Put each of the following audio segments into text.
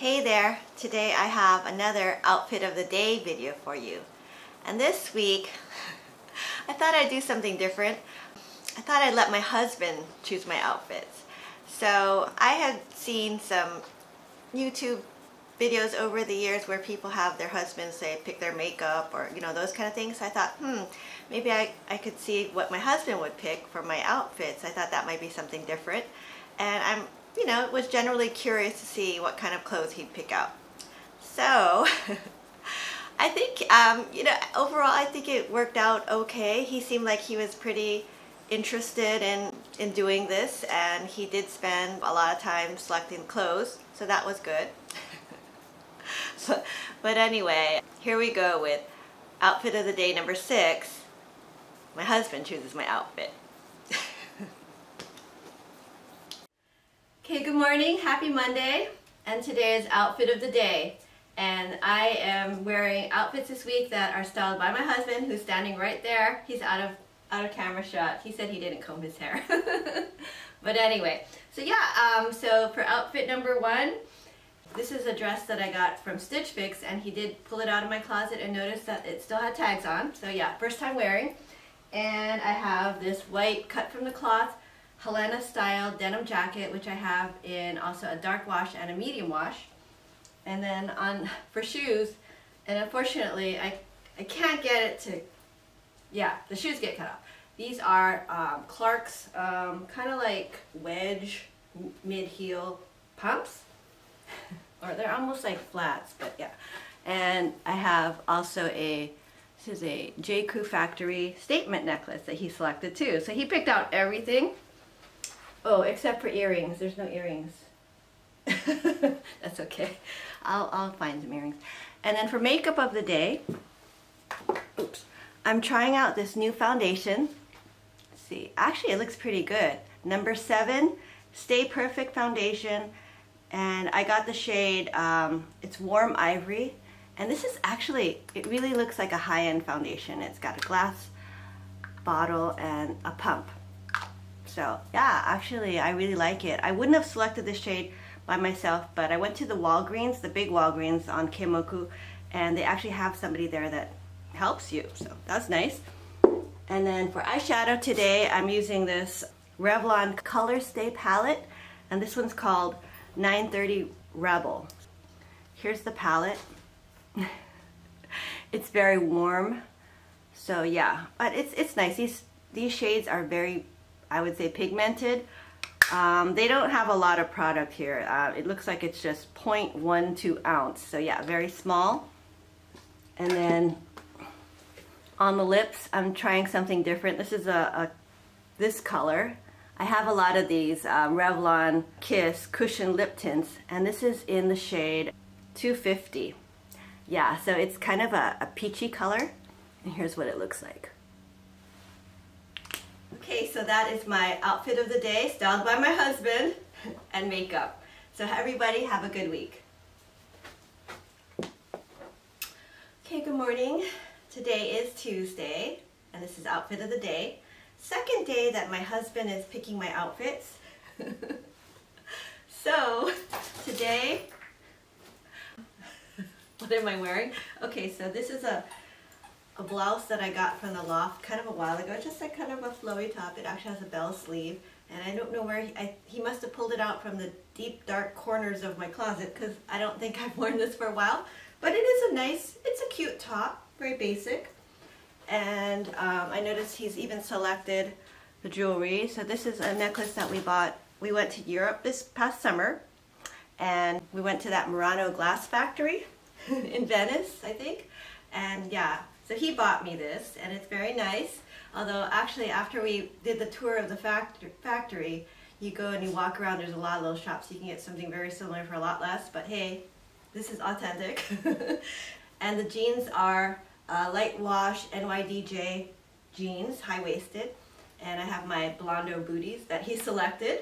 Hey there, today I have another outfit of the day video for you. And this week, I thought I'd do something different. I thought I'd let my husband choose my outfits. So I had seen some YouTube videos over the years where people have their husbands say pick their makeup or those kind of things. So I thought, maybe I could see what my husband would pick for my outfits. I thought that might be something different, and I'm was generally curious to see what kind of clothes he'd pick out. So I think overall I think it worked out okay. He seemed like he was pretty interested in doing this, and he did spend a lot of time selecting clothes, so that was good. But anyway, here we go with outfit of the day number 6. My husband chooses my outfit. Okay, good morning, happy Monday, and today is outfit of the day. And I am wearing outfits this week that are styled by my husband, who's standing right there. He's out of camera shot. He said he didn't comb his hair. But anyway, so yeah, so for outfit number 1, this is a dress that I got from Stitch Fix, and he did pull it out of my closet and noticed that it still had tags on. So yeah, first time wearing. And I have this white Kut from the Kloth Helena style denim jacket, which I have in also a dark wash and a medium wash. And then for shoes, and unfortunately I can't get it to, yeah, the shoes get cut off. These are Clarks, kind of like wedge mid-heel pumps. Or they're almost like flats, but yeah. And I have also this is a J.Crew factory statement necklace that he selected too. So he picked out everything. Oh, except for earrings. There's no earrings. That's okay. I'll find some earrings. And then for makeup of the day, oops, I'm trying out this new foundation. Let's see, actually it looks pretty good. Number 7, Stay Perfect foundation. And I got the shade, it's Warm Ivory, and this is actually, it really looks like a high-end foundation. It's got a glass bottle and a pump. So yeah, actually I really like it. I wouldn't have selected this shade by myself, but I went to the Walgreens, the big Walgreens on Kimoku, and they actually have somebody there that helps you, so that's nice. And then for eyeshadow today, I'm using this Revlon Colorstay palette, and this one's called 930 Rebel. Here's the palette. It's very warm, so yeah, but it's nice. These shades are very, I would say, pigmented. They don't have a lot of product here. It looks like it's just 0.12 ounce, so yeah, very small. And then on the lips, I'm trying something different. This is this color. I have a lot of these Revlon Kiss Cushion lip tints, and this is in the shade 250. Yeah, so it's kind of a peachy color, and here's what it looks like. Okay, so that is my outfit of the day, styled by my husband, and makeup. So everybody have a good week. Okay, good morning. Today is Tuesday, and this is outfit of the day. Second day that my husband is picking my outfits. So today, what am I wearing? Okay, so this is a blouse that I got from the loft kind of a while ago. Just like kind of a flowy top. It actually has a bell sleeve, and I don't know where he must have pulled it out from the deep dark corners of my closet, because I don't think I've worn this for a while. But it is it's a cute top, very basic. And I noticed he's even selected the jewelry. So this is a necklace that we bought. We went to Europe this past summer, and we went to that Murano glass factory in Venice, I think. And yeah, so he bought me this, and it's very nice. Although actually after we did the tour of the factory, you go and you walk around, there's a lot of little shops, you can get something very similar for a lot less, but hey, this is authentic. And the jeans are light wash NYDJ jeans, high-waisted, and I have my Blondo booties that he selected.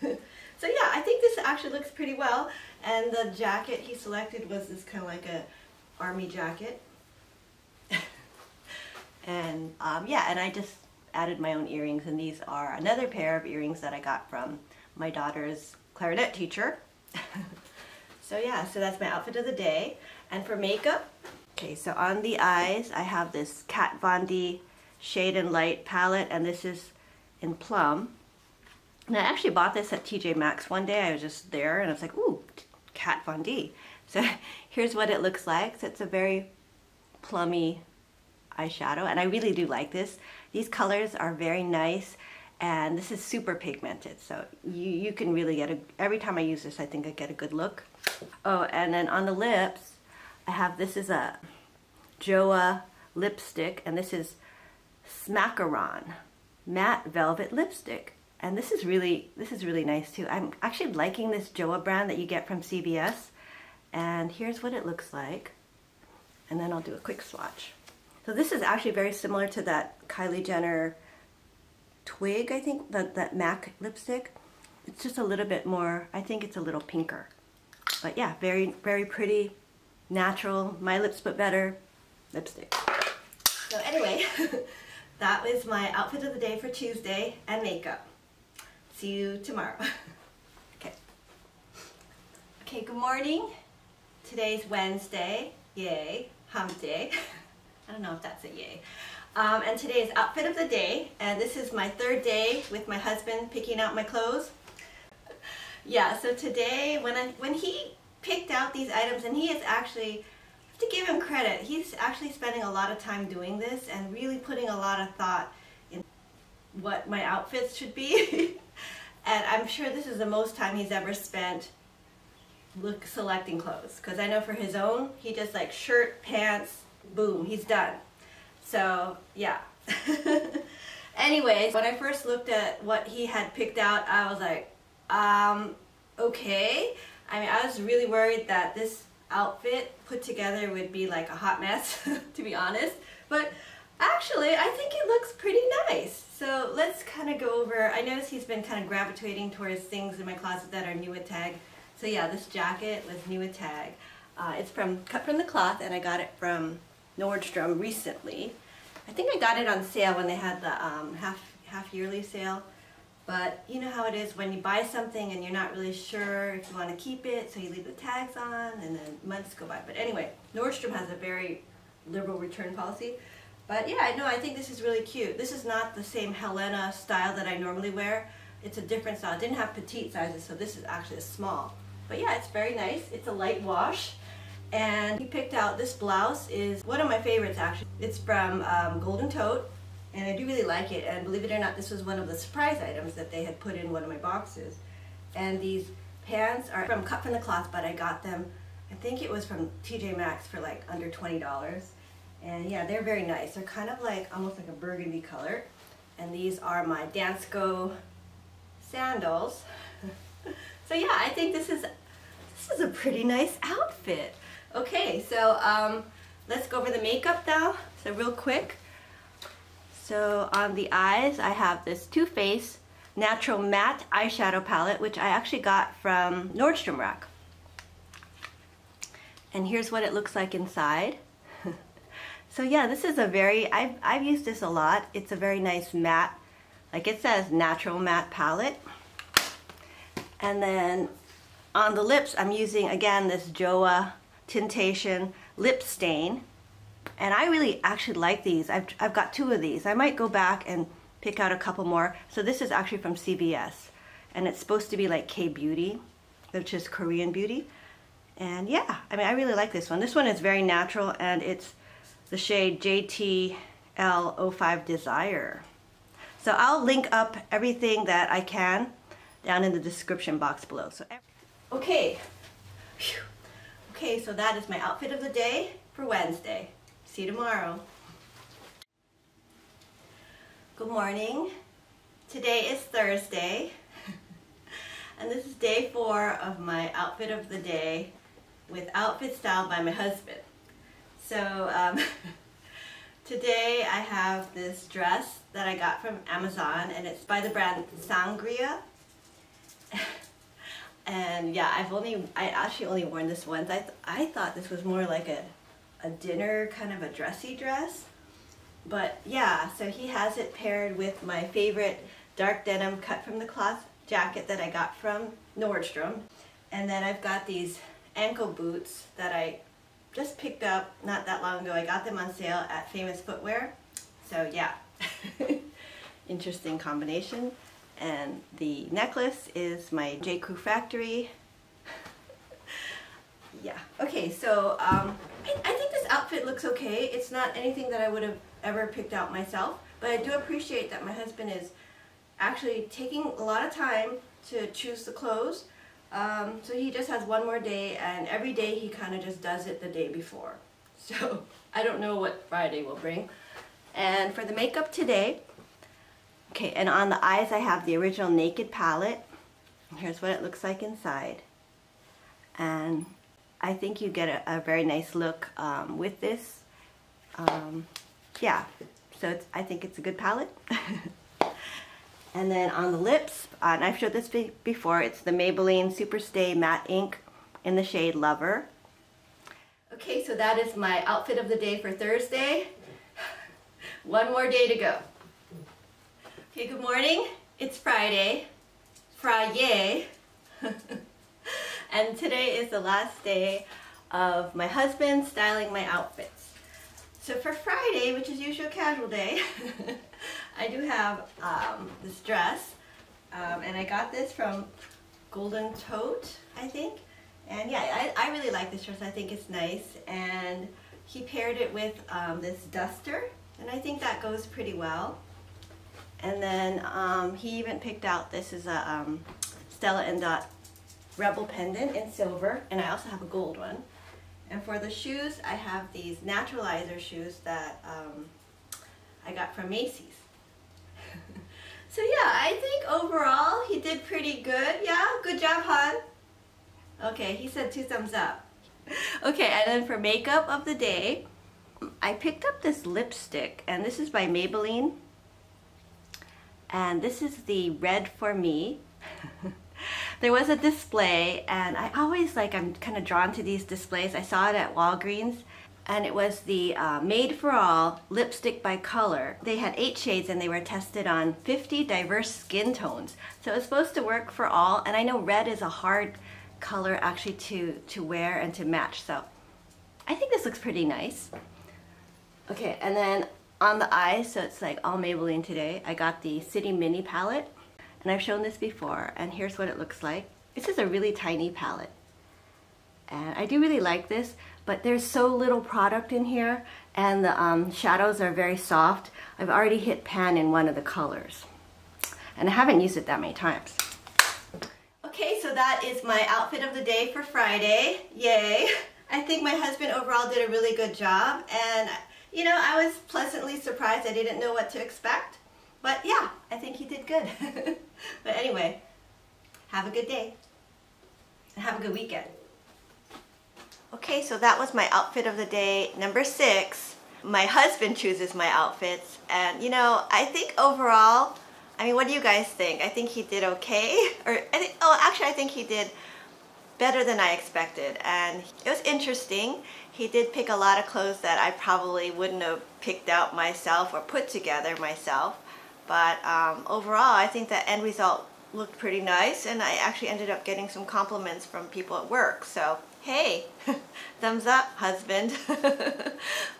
So yeah, I think this actually looks pretty well, and the jacket he selected was this kind of like a army jacket. And yeah, and I just added my own earrings, and these are another pair of earrings that I got from my daughter's clarinet teacher. So yeah, so that's my outfit of the day. And for makeup, okay, so on the eyes, I have this Kat Von D Shade and Light palette, and this is in Plum. And I actually bought this at TJ Maxx one day. I was just there and I was like, ooh, Kat Von D. So here's what it looks like. So it's a very plummy eyeshadow, and I really do like this. These colors are very nice, and this is super pigmented, so you can really get a, every time I use this I think I get a good look. Oh, and then on the lips, I have, this is a JOAH lipstick, and this is Smack-a-ron Matte Velvet Lipstick. And this is really nice too. I'm actually liking this JOAH brand that you get from CBS. And here's what it looks like. And then I'll do a quick swatch. So this is actually very similar to that Kylie Jenner Twig, I think, that MAC lipstick. It's just a little bit more, I think it's a little pinker. But yeah, very, very pretty, natural, my lips but better lipstick. So anyway, that was my outfit of the day for Tuesday and makeup. See you tomorrow. Okay. Okay, good morning. Today's Wednesday. Yay. Hump day. I don't know if that's a yay. And today's outfit of the day, and this is my third day with my husband picking out my clothes. Yeah, so today when he picked out these items, and he is actually, I have to give him credit, he's actually spending a lot of time doing this and really putting a lot of thought in what my outfits should be. And I'm sure this is the most time he's ever spent selecting clothes, because I know for his own, he just like shirt, pants, boom, he's done. So yeah. Anyways, when I first looked at what he had picked out, I was like, okay. I mean, I was really worried that this outfit put together would be like a hot mess, to be honest. But actually, I think it looks pretty nice. So let's kind of go over, I noticed he's been kind of gravitating towards things in my closet that are new with tag. So yeah, this jacket was new with tag. It's from Kut from the Kloth, and I got it from Nordstrom recently. I think I got it on sale when they had the half-yearly sale, but you know how it is when you buy something and you're not really sure if you want to keep it, so you leave the tags on and then months go by. But anyway, Nordstrom has a very liberal return policy. But yeah, no, I think this is really cute. This is not the same Helena style that I normally wear. It's a different style. I didn't have petite sizes, so this is actually a small. But yeah, it's very nice. It's a light wash. And he picked out this blouse, is one of my favorites actually. It's from Golden Tote, and I do really like it. And believe it or not, this was one of the surprise items that they had put in one of my boxes. And these pants are from Kut from the Kloth, but I got them, I think it was from TJ Maxx for like under $20. And yeah, they're very nice. They're kind of like almost like a burgundy color. And these are my Dansko sandals. So yeah, I think this is a pretty nice outfit. Okay, so let's go over the makeup now. So real quick. So on the eyes, I have this Too Faced Natural Matte Eyeshadow Palette, which I actually got from Nordstrom Rack. And here's what it looks like inside. So yeah, this is a very, I've used this a lot. It's a very nice matte, like it says, natural matte palette. And then on the lips, I'm using, again, this JOAH Tintation Lip Stain. And I really actually like these. I've got two of these. I might go back and pick out a couple more. So this is actually from CBS. And it's supposed to be like K-beauty, which is Korean beauty. And yeah, I mean, I really like this one. This one is very natural, and it's the shade JTL05 Desire. So I'll link up everything that I can down in the description box below. So okay. Whew. Okay, so that is my outfit of the day for Wednesday. See you tomorrow. Good morning. Today is Thursday. And this is day 4 of my outfit of the day with outfit style by my husband. So today I have this dress that I got from Amazon, and it's by the brand Sangria. And yeah, I actually only worn this once. I thought this was more like a dinner kind of a dressy dress. But yeah, so he has it paired with my favorite dark denim Kut from the Kloth jacket that I got from Nordstrom. And then I've got these ankle boots that I just picked up not that long ago. I got them on sale at Famous Footwear. So yeah, interesting combination. And the necklace is my J.Crew Factory. Yeah. Okay, so I think this outfit looks okay. It's not anything that I would have ever picked out myself, but I do appreciate that my husband is actually taking a lot of time to choose the clothes. So he just has one more day, and every day he kind of just does it the day before. So I don't know what Friday will bring. And for the makeup today, okay, and on the eyes I have the original Naked palette. Here's what it looks like inside. And I think you get a very nice look with this. Yeah, so I think it's a good palette. And then on the lips, and I've showed this before, it's the Maybelline Superstay Matte Ink in the shade Lover. Okay, so that is my outfit of the day for Thursday. One more day to go. Okay, good morning. It's Friday. Friday. And today is the last day of my husband styling my outfits. So for Friday, which is usually a casual day, I do have this dress, and I got this from Golden Tote, I think. And yeah, I really like this dress. I think it's nice, and he paired it with this duster, and I think that goes pretty well. And then he even picked out, this is a Stella & Dot Rebel pendant in silver, and I also have a gold one. And for the shoes, I have these Naturalizer shoes that I got from Macy's. So yeah, I think overall he did pretty good. Yeah, good job, hon. Okay, he said 2 thumbs up. Okay, and then for makeup of the day, I picked up this lipstick, and this is by Maybelline. And this is the Red For Me. There was a display, and I always like, I'm kind of drawn to these displays. I saw it at Walgreens, and it was the Made For All Lipstick by Color. They had 8 shades, and they were tested on 50 diverse skin tones. So it's supposed to work for all, and I know red is a hard color actually to wear and to match, so I think this looks pretty nice. Okay, and then on the eyes, so it's like all Maybelline today, I got the City Mini Palette. And I've shown this before, and here's what it looks like. This is a really tiny palette, and I do really like this, but there's so little product in here, and the shadows are very soft. I've already hit pan in one of the colors, and I haven't used it that many times. Okay, so that is my outfit of the day for Friday. Yay! I think my husband overall did a really good job, and you know, I was pleasantly surprised. I didn't know what to expect. But yeah, I think he did good. But anyway, have a good day and have a good weekend. Okay, so that was my outfit of the day, number 6. My husband chooses my outfits, and you know, I think overall, I mean, what do you guys think? I think he did okay, or I think, oh, actually I think he did better than I expected, and it was interesting. He did pick a lot of clothes that I probably wouldn't have picked out myself or put together myself. But overall, I think the end result looked pretty nice, and I actually ended up getting some compliments from people at work. So, hey, thumbs up, husband.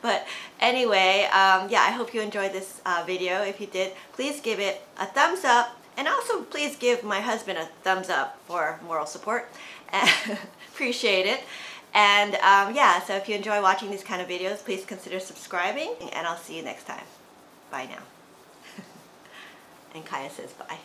But anyway, yeah, I hope you enjoyed this video. If you did, please give it a thumbs up, and also please give my husband a thumbs up for moral support. Appreciate it. And yeah, so if you enjoy watching these kind of videos, please consider subscribing, and I'll see you next time. Bye now. And Kaya says bye.